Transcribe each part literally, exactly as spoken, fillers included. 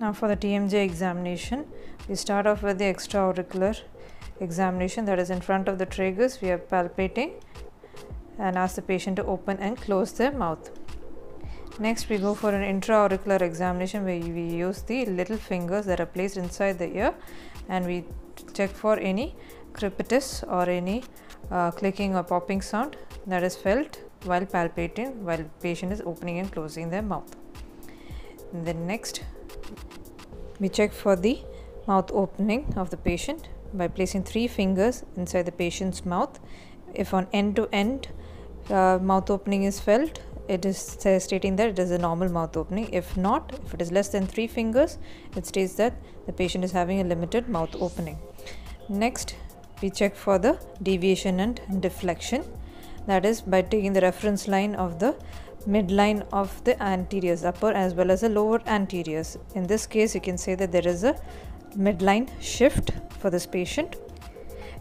Now for the T M J examination, we start off with the extraauricular examination, that is in front of the tragus we are palpating and ask the patient to open and close their mouth. Next we go for an intraauricular examination where we use the little fingers that are placed inside the ear and we check for any crepitus or any uh, clicking or popping sound that is felt while palpating, while patient is opening and closing their mouth. And then next we check for the mouth opening of the patient by placing three fingers inside the patient's mouth. If on end to end uh, mouth opening is felt, it is stating that it is a normal mouth opening. If not, if it is less than three fingers, it states that the patient is having a limited mouth opening. Next, we check for the deviation and deflection, that is by taking the reference line of the midline of the anteriors, upper as well as the lower anteriors. In this case, you can say that there is a midline shift for this patient.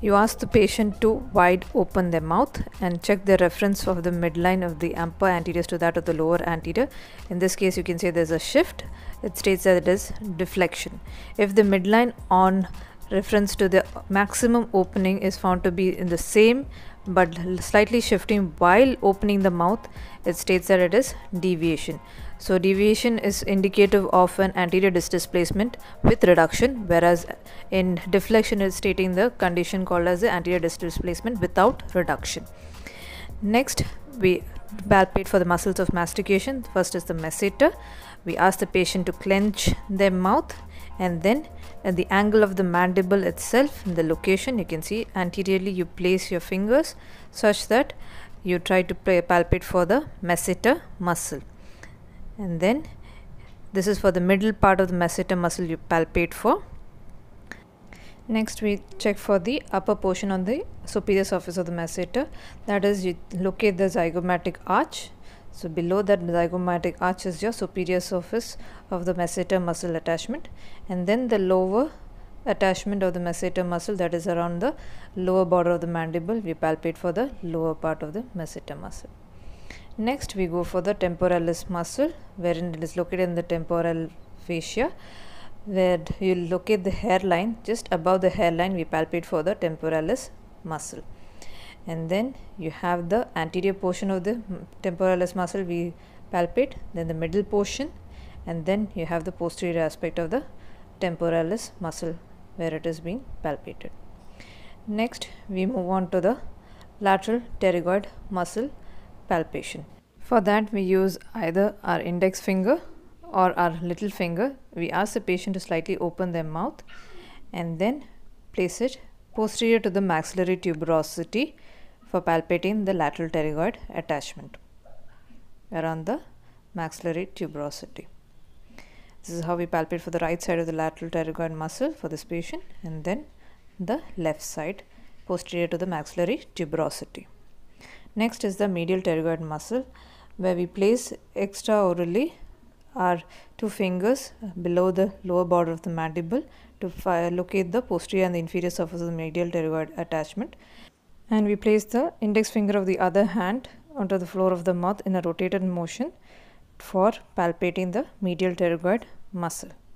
You ask the patient to wide open their mouth and check the reference of the midline of the upper anteriors to that of the lower anterior. In this case, you can say there's a shift. It states that it is deflection. If the midline on reference to the maximum opening is found to be in the same but slightly shifting while opening the mouth, it states that it is deviation. So deviation is indicative of an anterior displacement with reduction, whereas in deflection is stating the condition called as the anterior displacement without reduction. Next we palpate for the muscles of mastication. First is the masseter. We ask the patient to clench their mouth, and then at the angle of the mandible itself, in the location you can see anteriorly, you place your fingers such that you try to palpate for the masseter muscle. And then this is for the middle part of the masseter muscle you palpate for. Next we check for the upper portion on the superior surface of the masseter, that is you locate the zygomatic arch. So below that zygomatic arch is your superior surface of the masseter muscle attachment, and then the lower attachment of the masseter muscle, that is around the lower border of the mandible, we palpate for the lower part of the masseter muscle. Next we go for the temporalis muscle, wherein it is located in the temporal fascia, where you locate the hairline. Just above the hairline we palpate for the temporalis muscle. And then you have the anterior portion of the temporalis muscle we palpate, then the middle portion, and then you have the posterior aspect of the temporalis muscle where it is being palpated. Next we move on to the lateral pterygoid muscle palpation. For that we use either our index finger or our little finger. We ask the patient to slightly open their mouth and then place it posterior to the maxillary tuberosity for palpating the lateral pterygoid attachment around the maxillary tuberosity. This is how we palpate for the right side of the lateral pterygoid muscle for this patient, and then the left side posterior to the maxillary tuberosity. Next is the medial pterygoid muscle, where we place extraorally our two fingers below the lower border of the mandible to locate the posterior and the inferior surface of the medial pterygoid attachment, and we place the index finger of the other hand onto the floor of the mouth in a rotated motion for palpating the medial pterygoid muscle.